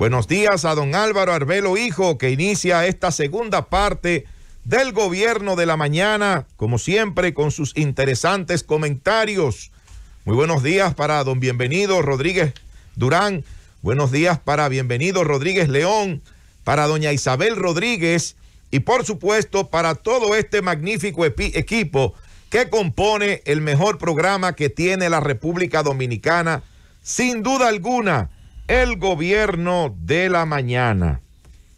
Buenos días a don Álvaro Arvelo Hijo, que inicia esta segunda parte del Gobierno de la Mañana, como siempre, con sus interesantes comentarios. Muy buenos días para don Bienvenido Rodríguez Durán, buenos días para Bienvenido Rodríguez León, para doña Isabel Rodríguez y, por supuesto, para todo este magnífico equipo que compone el mejor programa que tiene la República Dominicana, sin duda alguna, el Gobierno de la Mañana.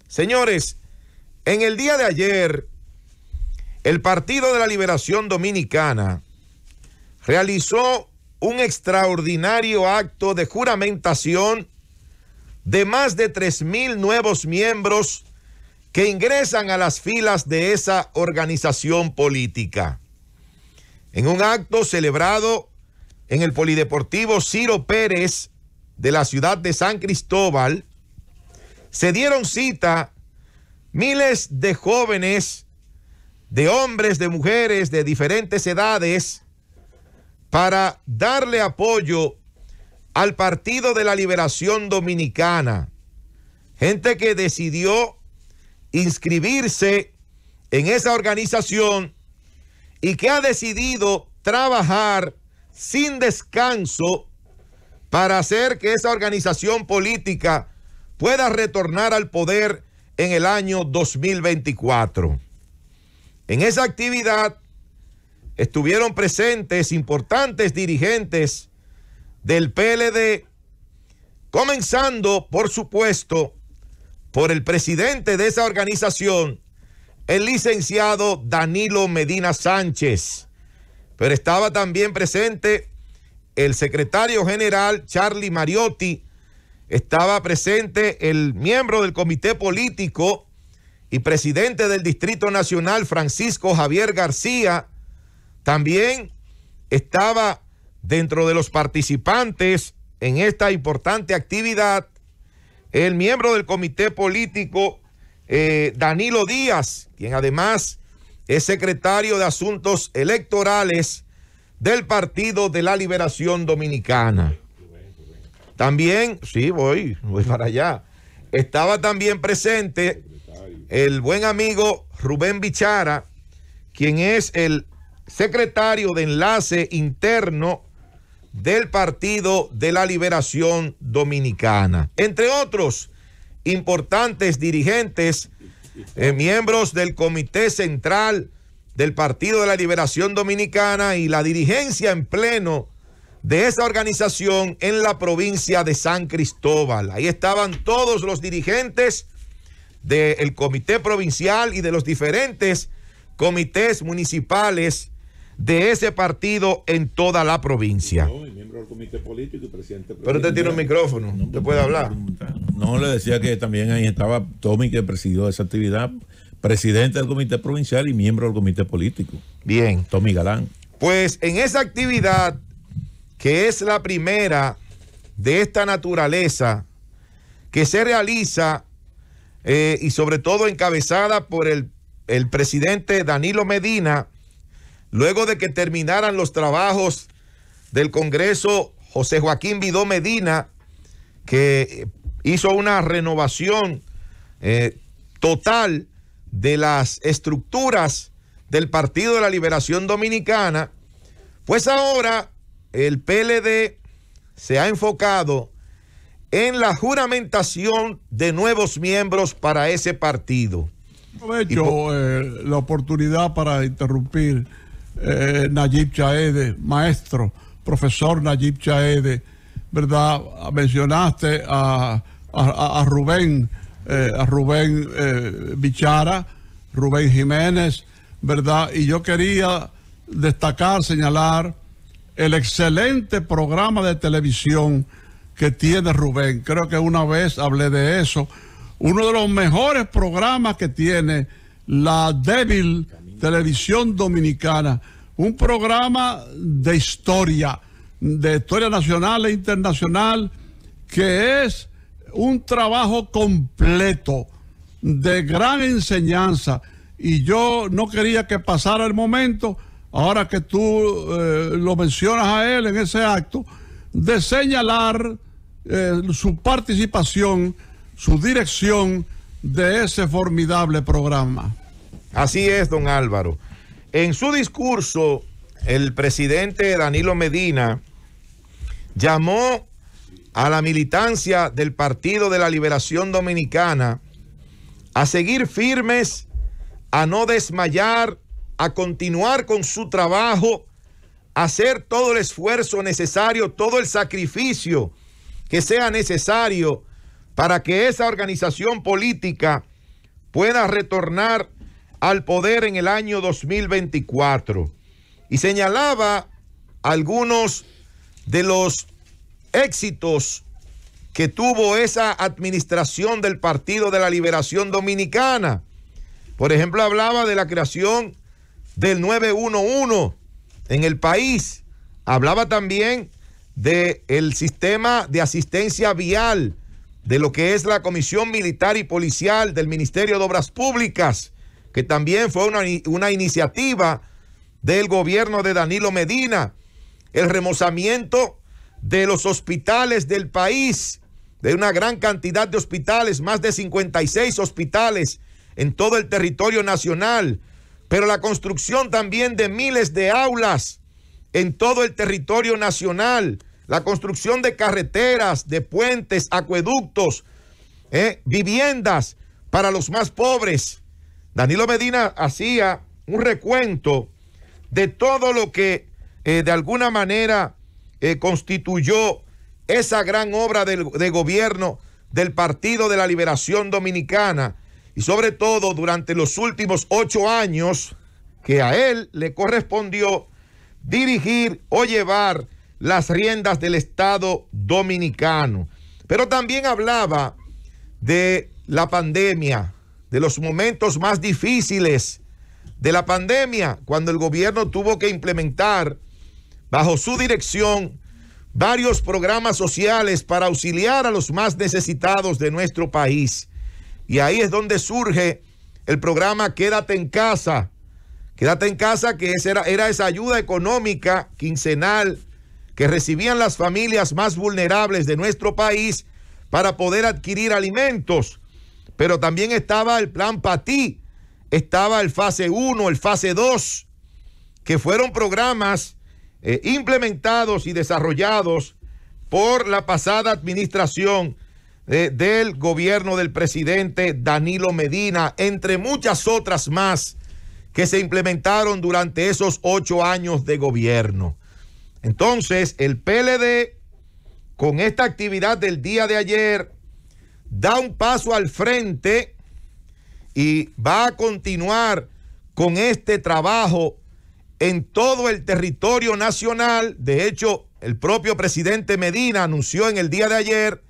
Señores, en el día de ayer, el Partido de la Liberación Dominicana realizó un extraordinario acto de juramentación de más de 3,000 nuevos miembros que ingresan a las filas de esa organización política. En un acto celebrado en el Polideportivo Ciro Pérez de la ciudad de San Cristóbal, se dieron cita miles de jóvenes, de hombres, de mujeres, de diferentes edades, para darle apoyo al Partido de la Liberación Dominicana. Gente que decidió inscribirse en esa organización y que ha decidido trabajar sin descanso para hacer que esa organización política pueda retornar al poder en el año 2024. En esa actividad estuvieron presentes importantes dirigentes del PLD, comenzando, por supuesto, por el presidente de esa organización, el licenciado Danilo Medina Sánchez. Pero estaba también presente el secretario general Charlie Mariotti, estaba presente el miembro del comité político y presidente del Distrito Nacional, Francisco Javier García. También estaba dentro de los participantes en esta importante actividad el miembro del comité político Danilo Díaz, quien además es secretario de Asuntos Electorales del Partido de la Liberación Dominicana. También, sí, voy para allá. Estaba también presente el buen amigo Rubén Bichara, quien es el secretario de Enlace Interno del Partido de la Liberación Dominicana, entre otros importantes dirigentes, miembros del Comité Central del Partido de la Liberación Dominicana y la dirigencia en pleno de esa organización en la provincia de San Cristóbal. Ahí estaban todos los dirigentes del Comité Provincial y de los diferentes comités municipales de ese partido en toda la provincia. No, el miembro del comité político y presidente. Pero usted tiene un micrófono, no, usted puede hablar. No, le decía que también ahí estaba Tommy, que presidió esa actividad, presidente del comité provincial y miembro del comité político. Bien. Tommy Galán. Pues en esa actividad, que es la primera de esta naturaleza que se realiza y sobre todo encabezada por el presidente Danilo Medina, luego de que terminaran los trabajos del Congreso José Joaquín Bidó Medina, que hizo una renovación total de las estructuras del Partido de la Liberación Dominicana, pues ahora el PLD se ha enfocado en la juramentación de nuevos miembros para ese partido. Aprovecho la oportunidad para interrumpir. Najib Chahede, maestro, profesor Najib Chahede, ¿verdad? Mencionaste a Rubén Bichara, Rubén Jiménez, ¿verdad? Y yo quería destacar, señalar el excelente programa de televisión que tiene Rubén. Creo que una vez hablé de eso. Uno de los mejores programas que tiene la débil televisión dominicana, un programa de historia nacional e internacional, que es un trabajo completo, de gran enseñanza. Y yo no quería que pasara el momento, ahora que tú lo mencionas a él en ese acto, de señalar su participación su dirección de ese formidable programa. Así es, don Álvaro. En su discurso, el presidente Danilo Medina llamó a la militancia del Partido de la Liberación Dominicana a seguir firmes, a no desmayar, a continuar con su trabajo, a hacer todo el esfuerzo necesario, todo el sacrificio que sea necesario para que esa organización política pueda retornar al poder en el año 2024. Y señalaba algunos de los éxitos que tuvo esa administración del Partido de la Liberación Dominicana. Por ejemplo, hablaba de la creación del 911 en el país. Hablaba también del sistema de asistencia vial, de lo que es la Comisión Militar y Policial del Ministerio de Obras Públicas, que también fue una iniciativa del gobierno de Danilo Medina. El remozamiento de los hospitales del país, de una gran cantidad de hospitales, más de 56 hospitales en todo el territorio nacional, pero la construcción también de miles de aulas en todo el territorio nacional, la construcción de carreteras, de puentes, acueductos, viviendas para los más pobres. Danilo Medina hacía un recuento de todo lo que de alguna manera constituyó esa gran obra de gobierno del Partido de la Liberación Dominicana, y sobre todo durante los últimos 8 años que a él le correspondió dirigir o llevar las riendas del Estado dominicano. Pero también hablaba de la pandemia, de los momentos más difíciles de la pandemia, cuando el gobierno tuvo que implementar bajo su dirección varios programas sociales para auxiliar a los más necesitados de nuestro país. Y ahí es donde surge el programa Quédate en Casa. Quédate en Casa, que era esa ayuda económica quincenal que recibían las familias más vulnerables de nuestro país para poder adquirir alimentos. Pero también estaba el plan PATI, estaba el fase 1, el fase 2, que fueron programas implementados y desarrollados por la pasada administración del gobierno del presidente Danilo Medina, entre muchas otras más que se implementaron durante esos 8 años de gobierno. Entonces, el PLD, con esta actividad del día de ayer, da un paso al frente y va a continuar con este trabajo en todo el territorio nacional. De hecho, el propio presidente Medina anunció en el día de ayer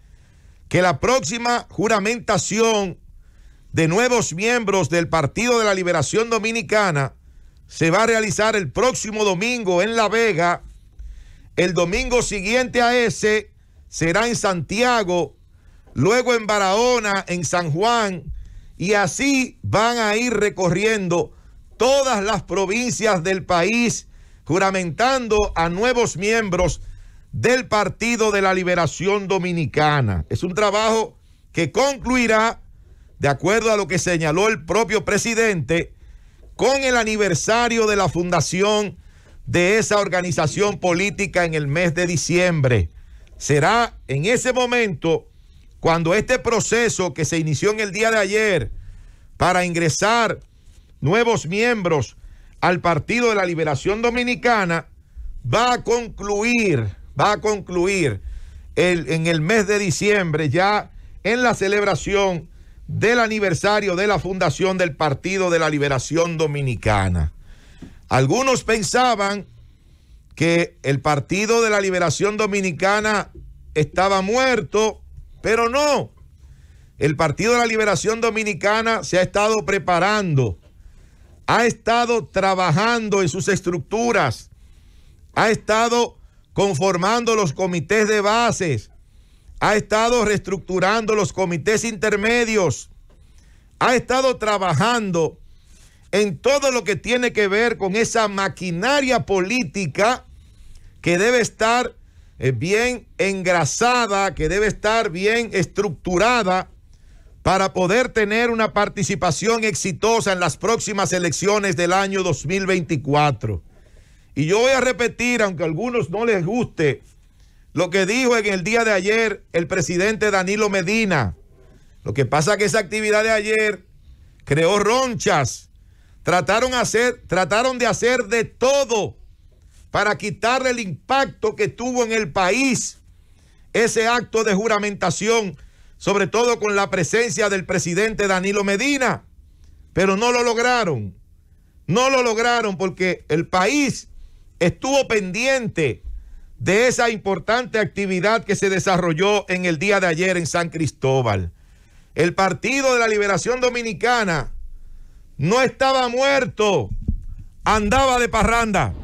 que la próxima juramentación de nuevos miembros del Partido de la Liberación Dominicana se va a realizar el próximo domingo en La Vega. El domingo siguiente a ese será en Santiago, luego en Barahona, en San Juan, y así van a ir recorriendo todas las provincias del país, juramentando a nuevos miembros del Partido de la Liberación Dominicana. Es un trabajo que concluirá, de acuerdo a lo que señaló el propio presidente, con el aniversario de la fundación de esa organización política en el mes de diciembre. Será en ese momento cuando este proceso que se inició en el día de ayer para ingresar nuevos miembros al Partido de la Liberación Dominicana va a concluir en el mes de diciembre, ya en la celebración del aniversario de la fundación del Partido de la Liberación Dominicana. Algunos pensaban que el Partido de la Liberación Dominicana estaba muerto, pero no. El Partido de la Liberación Dominicana se ha estado preparando, ha estado trabajando en sus estructuras, ha estado conformando los comités de bases, ha estado reestructurando los comités intermedios, ha estado trabajando en todo lo que tiene que ver con esa maquinaria política que debe estar bien engrasada, que debe estar bien estructurada para poder tener una participación exitosa en las próximas elecciones del año 2024. Y yo voy a repetir, aunque a algunos no les guste, lo que dijo en el día de ayer el presidente Danilo Medina. Lo que pasa es que esa actividad de ayer creó ronchas. Trataron de hacer de todo para quitarle el impacto que tuvo en el país ese acto de juramentación, sobre todo con la presencia del presidente Danilo Medina, pero no lo lograron. No lo lograron porque el país estuvo pendiente de esa importante actividad que se desarrolló en el día de ayer en San Cristóbal. El Partido de la Liberación Dominicana no estaba muerto, andaba de parranda.